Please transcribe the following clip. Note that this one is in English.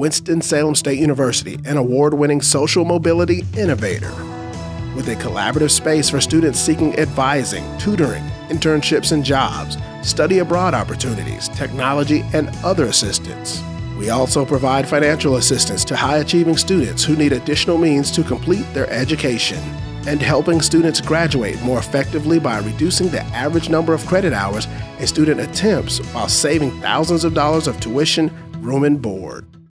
Winston-Salem State University, an award-winning social mobility innovator. With a collaborative space for students seeking advising, tutoring, internships and jobs, study abroad opportunities, technology, and other assistance. We also provide financial assistance to high-achieving students who need additional means to complete their education, and helping students graduate more effectively by reducing the average number of credit hours a student attempts while saving thousands of dollars of tuition, room, and board.